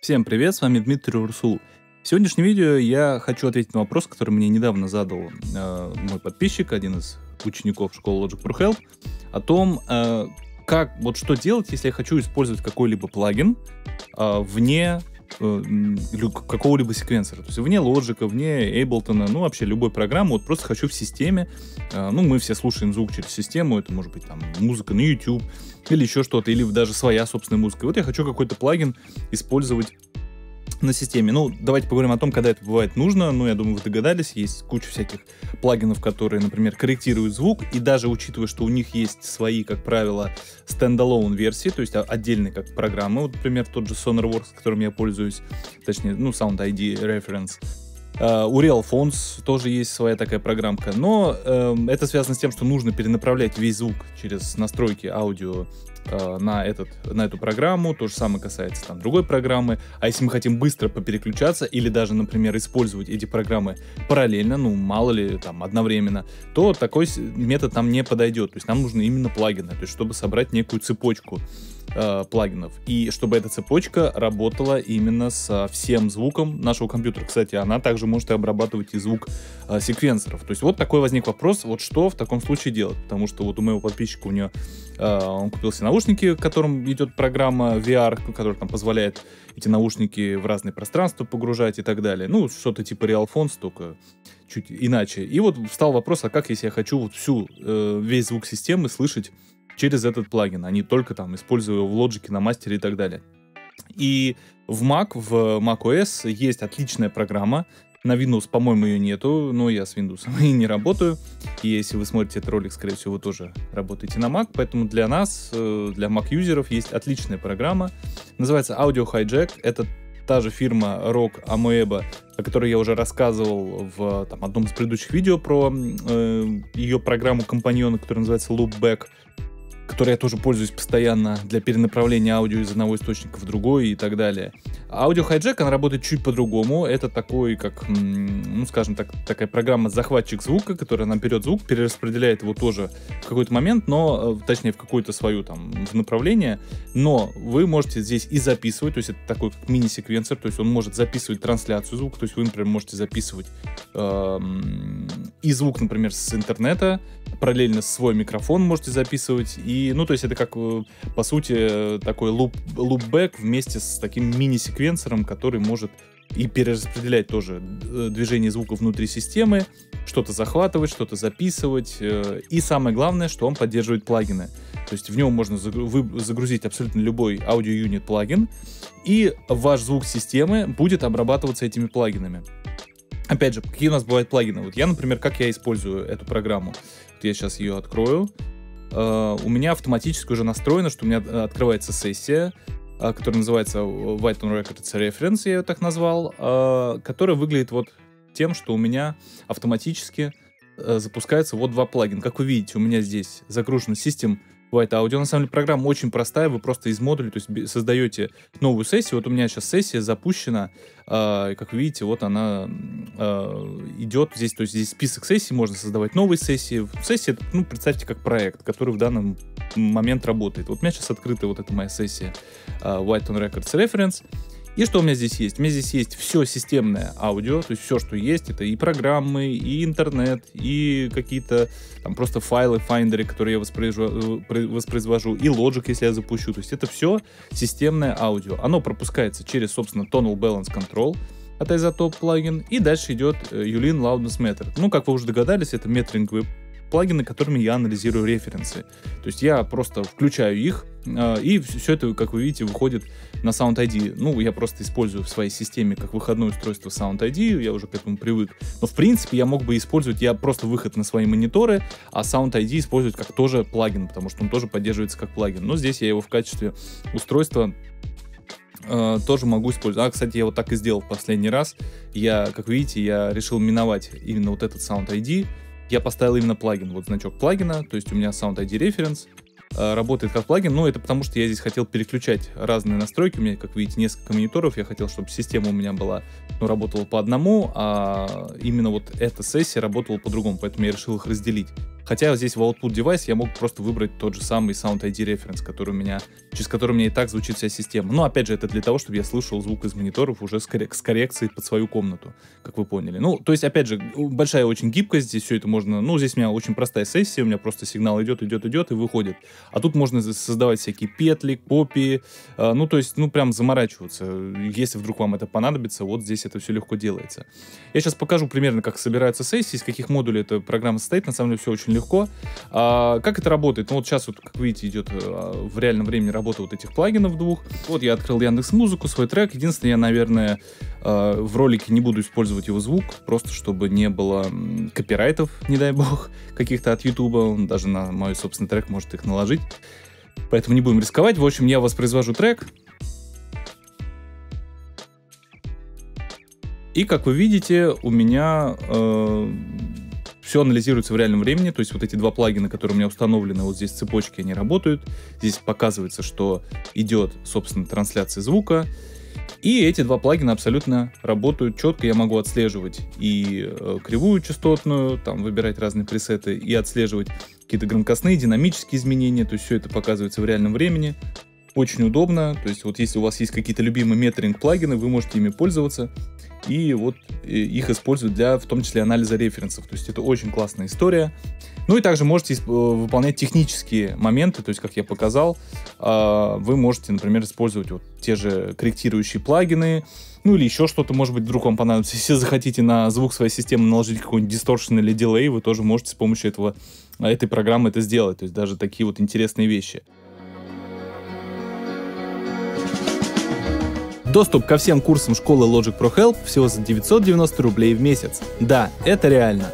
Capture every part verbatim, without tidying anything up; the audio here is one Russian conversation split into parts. Всем привет, с вами Дмитрий Урсул. В сегодняшнем видео я хочу ответить на вопрос, который мне недавно задал э, мой подписчик, один из учеников школы Logic Pro Help, о том, э, как, вот что делать, если я хочу использовать какой-либо плагин э, вне э, какого-либо секвенсора, то есть вне Logic, вне Ableton, ну вообще любой программы, вот просто хочу в системе, э, ну мы все слушаем звук через систему, это может быть там музыка на YouTube, или еще что-то, или даже своя собственная музыка. И вот я хочу какой-то плагин использовать на системе. Ну, давайте поговорим о том, когда это бывает нужно. Ну, я думаю, вы догадались, есть куча всяких плагинов, которые, например, корректируют звук, и даже учитывая, что у них есть свои, как правило, стендалон версии, то есть отдельные как программы, вот, например, тот же SonarWorks, которым я пользуюсь, точнее, ну, SoundID Reference. Uh, у RealPhones тоже есть своя такая программка, но uh, это связано с тем, что нужно перенаправлять весь звук через настройки аудио uh, на, этот, на эту программу, то же самое касается там другой программы, а если мы хотим быстро попереключаться или даже, например, использовать эти программы параллельно, ну мало ли там одновременно, то такой метод нам не подойдет, то есть нам нужны именно плагины, то есть чтобы собрать некую цепочку плагинов, и чтобы эта цепочка работала именно со всем звуком нашего компьютера. Кстати, она также может и обрабатывать и звук э, секвенсоров. То есть вот такой возник вопрос, вот что в таком случае делать, потому что вот у моего подписчика, у него э, он купил себе наушники, к которым идет программа ви ар, которая там позволяет эти наушники в разные пространства погружать и так далее. Ну, что-то типа RealPhones, только чуть иначе. И вот встал вопрос, а как, если я хочу вот всю, э, весь звук системы слышать через этот плагин, а не только там используя его в лоджике, на мастере и так далее. И в Mac, в macOS есть отличная программа. На Windows, по-моему, ее нету, но я с Windows и не работаю. И если вы смотрите этот ролик, скорее всего, вы тоже работаете на Mac, поэтому для нас, для Mac-юзеров, есть отличная программа. Называется AudioHiJack. Это та же фирма Rogue Amoeba, о которой я уже рассказывал в там, одном из предыдущих видео про э, ее программу компаньона, которая называется loopback, которой я тоже пользуюсь постоянно для перенаправления аудио из одного источника в другой и так далее. AudioHiJack, она работает чуть по-другому. Это такой, как, ну, скажем так, такая программа-захватчик звука, которая нам берет звук, перераспределяет его тоже в какой-то момент, но, точнее, в какое-то свое там в направление. Но вы можете здесь и записывать, то есть это такой как мини-секвенсор, то есть он может записывать трансляцию звука, то есть вы, например, можете записывать э-м, и звук, например, с интернета, параллельно свой микрофон можете записывать, и, ну, то есть это как, по сути, такой луп, лупбэк вместе с таким мини-секвенсором, который может и перераспределять тоже движение звука внутри системы, что-то захватывать, что-то записывать, и самое главное, что он поддерживает плагины. То есть в нем можно загрузить абсолютно любой Audio Unit плагин, и ваш звук системы будет обрабатываться этими плагинами. Опять же, какие у нас бывают плагины? Вот я, например, как я использую эту программу? Вот я сейчас ее открою. Uh, у меня автоматически уже настроено, что у меня открывается сессия, uh, которая называется White on Records Reference, я ее так назвал, uh, которая выглядит вот тем, что у меня автоматически uh, запускаются вот два плагина. Как вы видите, у меня здесь загружен System White Audio. На самом деле программа очень простая, вы просто из модуля, то есть создаете новую сессию. Вот у меня сейчас сессия запущена, э, как вы видите, вот она э, идет здесь, то есть здесь список сессий, можно создавать новые сессии. Сессия, ну, представьте, как проект, который в данный момент работает. Вот у меня сейчас открыта вот эта моя сессия э, White on Records Reference. И что у меня здесь есть? У меня здесь есть все системное аудио, то есть все, что есть, это и программы, и интернет, и какие-то там просто файлы, файндеры, которые я воспроизвожу, воспроизвожу, и Logic, если я запущу. То есть это все системное аудио. Оно пропускается через, собственно, Tonal Balance Control от iZotope плагин, и дальше идет Youlean Loudness Meter. Ну, как вы уже догадались, это метринговые плагины, которыми я анализирую референсы. То есть я просто включаю их, и все это, как вы видите, выходит на SoundID. Ну, я просто использую в своей системе как выходное устройство SoundID, я уже к этому привык. Но, в принципе, я мог бы использовать, я просто выход на свои мониторы, а SoundID использовать как тоже плагин, потому что он тоже поддерживается как плагин. Но здесь я его в качестве устройства э, тоже могу использовать. А, кстати, я вот так и сделал в последний раз. Я, как видите, я решил миновать именно вот этот SoundID. Я поставил именно плагин, вот значок плагина, то есть у меня SoundID Reference э, работает как плагин, но это потому, что я здесь хотел переключать разные настройки, у меня, как видите, несколько мониторов, я хотел, чтобы система у меня была, ну, работала по одному, а именно вот эта сессия работала по-другому, поэтому я решил их разделить. Хотя здесь в Output Device я мог просто выбрать тот же самый SoundID Reference, который у меня, через который у меня и так звучит вся система. Но опять же, это для того, чтобы я слышал звук из мониторов уже с коррекцией под свою комнату, как вы поняли. Ну, то есть, опять же, большая очень гибкость, здесь все это можно... Ну, здесь у меня очень простая сессия, у меня просто сигнал идет, идет, идет и выходит. А тут можно создавать всякие петли, копии, ну, то есть, ну, прям заморачиваться. Если вдруг вам это понадобится, вот здесь это все легко делается. Я сейчас покажу примерно, как собираются сессии, из каких модулей эта программа состоит, на самом деле все очень легко. легко. А, как это работает? Ну, вот сейчас, вот, как видите, идет а, в реальном времени работа вот этих плагинов двух. Вот я открыл Яндекс.Музыку, свой трек. Единственное, я, наверное, а, в ролике не буду использовать его звук, просто чтобы не было копирайтов, не дай бог, каких-то от Ютуба. Он даже на мой собственный трек может их наложить. Поэтому не будем рисковать. В общем, я воспроизвожу трек. И, как вы видите, у меня... Э Все анализируется в реальном времени, то есть вот эти два плагина, которые у меня установлены, вот здесь цепочки, они работают. Здесь показывается, что идет, собственно, трансляция звука. И эти два плагина абсолютно работают четко. Я могу отслеживать и кривую частотную, там выбирать разные пресеты, и отслеживать какие-то громкостные, динамические изменения. То есть все это показывается в реальном времени. Очень удобно. То есть вот если у вас есть какие-то любимые метринг-плагины, вы можете ими пользоваться. И вот их используют для, в том числе, анализа референсов. То есть это очень классная история. Ну и также можете выполнять технические моменты. То есть, как я показал, вы можете, например, использовать вот те же корректирующие плагины. Ну или еще что-то, может быть, вдруг вам понадобится. Если захотите на звук своей системы наложить какой-нибудь дисторшн или дилей, вы тоже можете с помощью этого, этой программы это сделать. То есть даже такие вот интересные вещи. Доступ ко всем курсам школы Logic Pro Help всего за девятьсот девяносто рублей в месяц. Да, это реально.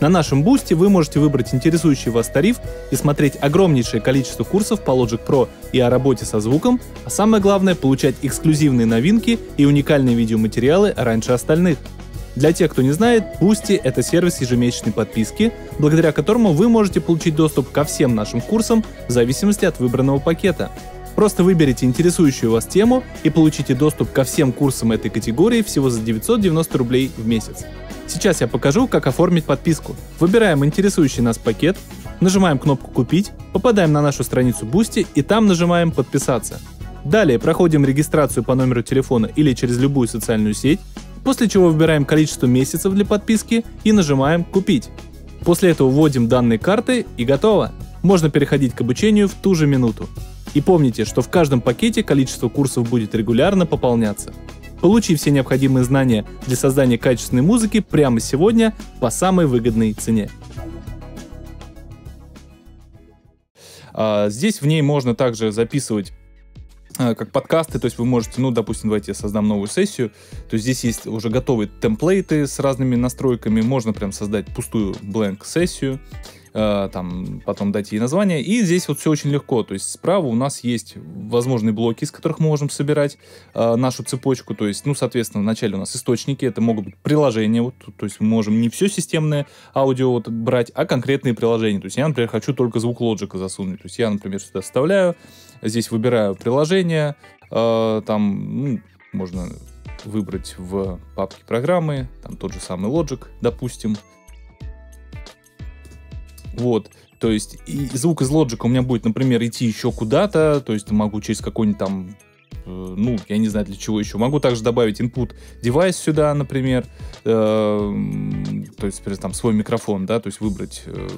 На нашем Boosty вы можете выбрать интересующий вас тариф и смотреть огромнейшее количество курсов по Logic Pro и о работе со звуком, а самое главное — получать эксклюзивные новинки и уникальные видеоматериалы раньше остальных. Для тех, кто не знает, Boosty — это сервис ежемесячной подписки, благодаря которому вы можете получить доступ ко всем нашим курсам в зависимости от выбранного пакета. Просто выберите интересующую вас тему и получите доступ ко всем курсам этой категории всего за девятьсот девяносто рублей в месяц. Сейчас я покажу, как оформить подписку. Выбираем интересующий нас пакет, нажимаем кнопку «Купить», попадаем на нашу страницу Boosty и там нажимаем «Подписаться». Далее проходим регистрацию по номеру телефона или через любую социальную сеть, после чего выбираем количество месяцев для подписки и нажимаем «Купить». После этого вводим данные карты и готово. Можно переходить к обучению в ту же минуту. И помните, что в каждом пакете количество курсов будет регулярно пополняться. Получи все необходимые знания для создания качественной музыки прямо сегодня по самой выгодной цене. Здесь в ней можно также записывать как подкасты, то есть вы можете, ну, допустим, давайте я создам новую сессию, то есть здесь есть уже готовые темплейты с разными настройками, можно прям создать пустую blank сессию, там, потом дать ей название. И здесь вот все очень легко. То есть справа у нас есть возможные блоки, из которых мы можем собирать э, нашу цепочку. То есть, ну, соответственно, вначале у нас источники. Это могут быть приложения. Вот, то есть мы можем не все системное аудио вот брать, а конкретные приложения. То есть я, например, хочу только звук Logic засунуть. То есть я, например, сюда вставляю. Здесь выбираю приложение. Э, там, ну, можно выбрать в папке программы. Там тот же самый Logic, допустим. Вот, то есть и звук из Logic у меня будет, например, идти еще куда-то, то есть могу через какой-нибудь там, э, ну, я не знаю для чего еще, могу также добавить input девайс сюда, например, э, то есть там свой микрофон, да, то есть выбрать э,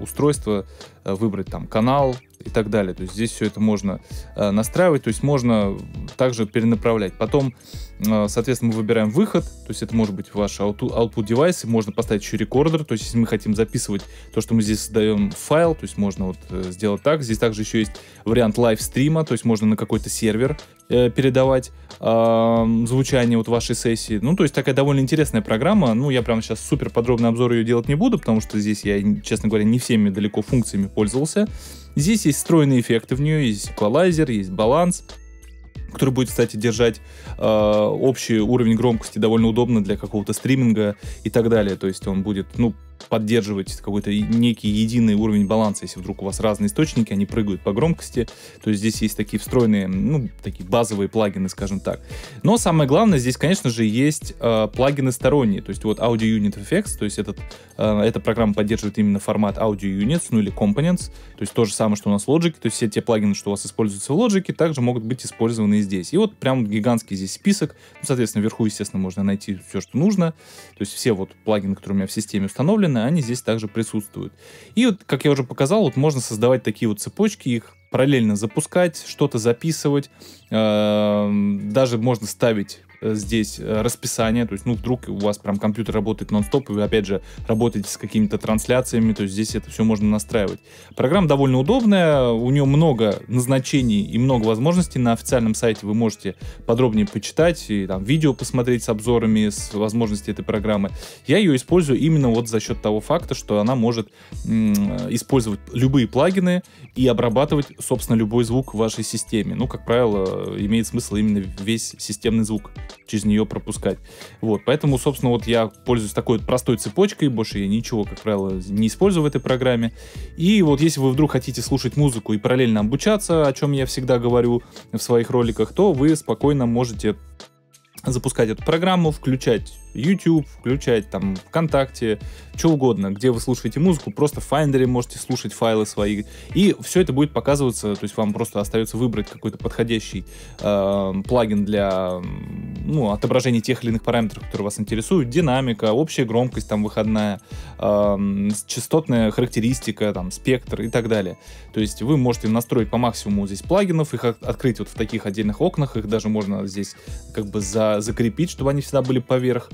устройство, э, выбрать там канал и так далее, то есть здесь все это можно э, настраивать, то есть можно также перенаправлять. Потом, э, соответственно, мы выбираем выход, то есть это может быть ваш output девайс, можно поставить еще рекордер, то есть если мы хотим записывать то, что мы здесь создаем в файл, то есть можно вот э, сделать так. Здесь также еще есть вариант лайвстрима, то есть можно на какой-то сервер э, передавать э, звучание вот вашей сессии. Ну, то есть такая довольно интересная программа, ну, я прямо сейчас супер подробный обзор ее делать не буду, потому что здесь я, честно говоря, не всеми далеко функциями пользовался. Здесь есть встроенные эффекты в нее, есть эквалайзер, есть баланс, который будет, кстати, держать э, общий уровень громкости довольно удобно для какого-то стриминга и так далее. То есть он будет, ну, поддерживать какой-то некий единый уровень баланса. Если вдруг у вас разные источники, они прыгают по громкости, то здесь есть такие встроенные, ну, такие базовые плагины, скажем так. Но самое главное, здесь, конечно же, есть э, плагины сторонние, то есть вот Audio Unit эффектс, то есть этот, э, эта программа поддерживает именно формат Audio Units, ну или Components, то есть то же самое, что у нас в Logic, то есть все те плагины, что у вас используются в Logic, также могут быть использованы и здесь. И вот прям гигантский здесь список, ну, соответственно, вверху, естественно, можно найти все, что нужно, то есть все вот плагины, которые у меня в системе установлены, они здесь также присутствуют. И вот, как я уже показал, вот можно создавать такие вот цепочки, их параллельно запускать, что-то записывать, даже можно ставить здесь расписание, то есть, ну, вдруг у вас прям компьютер работает нон-стоп, и вы, опять же, работаете с какими-то трансляциями, то есть здесь это все можно настраивать. Программа довольно удобная, у нее много назначений и много возможностей. На официальном сайте вы можете подробнее почитать, и там видео посмотреть с обзорами, с возможностями этой программы. Я ее использую именно вот за счет того факта, что она может использовать любые плагины и обрабатывать, собственно, любой звук в вашей системе. Ну, как правило, имеет смысл именно весь системный звук через нее пропускать. Вот, поэтому, собственно, вот я пользуюсь такой простой цепочкой, больше я ничего, как правило, не использую в этой программе. И вот если вы вдруг хотите слушать музыку и параллельно обучаться, о чем я всегда говорю в своих роликах, то вы спокойно можете запускать эту программу, включать YouTube, включать там ВКонтакте, что угодно, где вы слушаете музыку, просто в Finder можете слушать файлы свои, и все это будет показываться, то есть вам просто остается выбрать какой-то подходящий э, плагин для, ну, отображения тех или иных параметров, которые вас интересуют, динамика, общая громкость, там, выходная, э, частотная характеристика, там, спектр и так далее. То есть вы можете настроить по максимуму здесь плагинов, их открыть вот в таких отдельных окнах, их даже можно здесь как бы за, закрепить, чтобы они всегда были поверх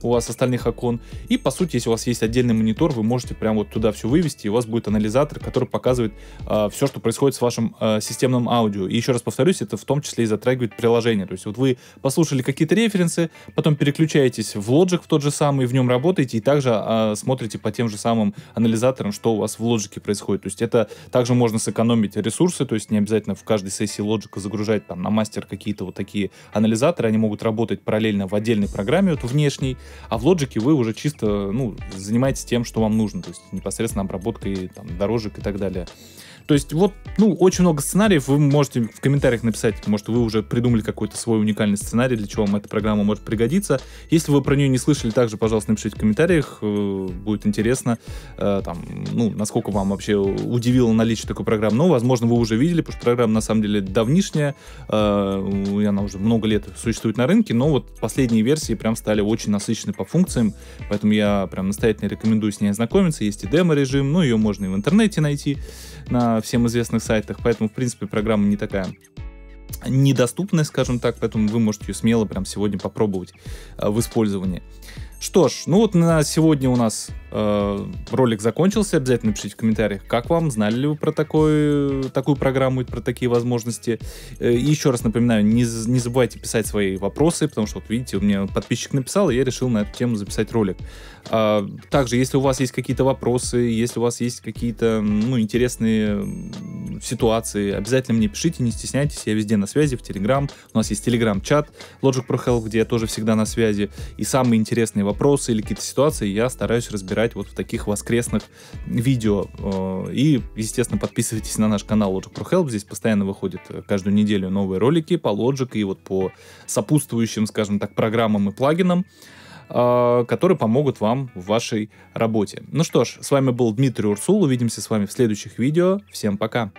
у вас остальных окон. И, по сути, если у вас есть отдельный монитор, вы можете прямо вот туда все вывести, и у вас будет анализатор, который показывает э, все, что происходит с вашим э, системным аудио. И еще раз повторюсь, это в том числе и затрагивает приложение. То есть вот вы послушали какие-то референсы, потом переключаетесь в Logic в тот же самый, в нем работаете, и также э, смотрите по тем же самым анализаторам, что у вас в Logic происходит. То есть это также можно сэкономить ресурсы, то есть не обязательно в каждой сессии Logic загружать там на мастер какие-то вот такие анализаторы, они могут работать параллельно в отдельной программе, вот внешней, а в Logic вы уже чисто, ну, занимаетесь тем, что вам нужно, то есть непосредственно обработкой там дорожек и так далее. То есть вот, ну, очень много сценариев, вы можете в комментариях написать, может, вы уже придумали какой-то свой уникальный сценарий, для чего вам эта программа может пригодиться. Если вы про нее не слышали, также, пожалуйста, напишите в комментариях, будет интересно, э, там, ну, насколько вам вообще удивило наличие такой программы. Ну, возможно, вы уже видели, потому что программа, на самом деле, давнишняя, э, и она уже много лет существует на рынке, но вот последние версии прям стали очень насыщены по функциям, поэтому я прям настоятельно рекомендую с ней ознакомиться, есть и демо-режим, ну, ее можно и в интернете найти, на всем известных сайтах, поэтому, в принципе, программа не такая недоступная, скажем так, поэтому вы можете ее смело прям сегодня попробовать э, в использовании. Что ж, ну вот на сегодня у нас э, ролик закончился. Обязательно напишите в комментариях, как вам, знали ли вы про такой, такую программу и про такие возможности. Э, и еще раз напоминаю, не, не забывайте писать свои вопросы, потому что, вот видите, у меня подписчик написал, и я решил на эту тему записать ролик. Э, также, если у вас есть какие-то вопросы, если у вас есть какие-то, ну, интересные ситуации, обязательно мне пишите, не стесняйтесь, я везде на связи, в Telegram. У нас есть Telegram-чат Logic Pro Help, где я тоже всегда на связи. И самые интересные вопросы или какие-то ситуации я стараюсь разбирать вот в таких воскресных видео. И, естественно, подписывайтесь на наш канал Logic Pro Help. Здесь постоянно выходят каждую неделю новые ролики по Logic и вот по сопутствующим, скажем так, программам и плагинам, которые помогут вам в вашей работе. Ну что ж, с вами был Дмитрий Урсул. Увидимся с вами в следующих видео. Всем пока!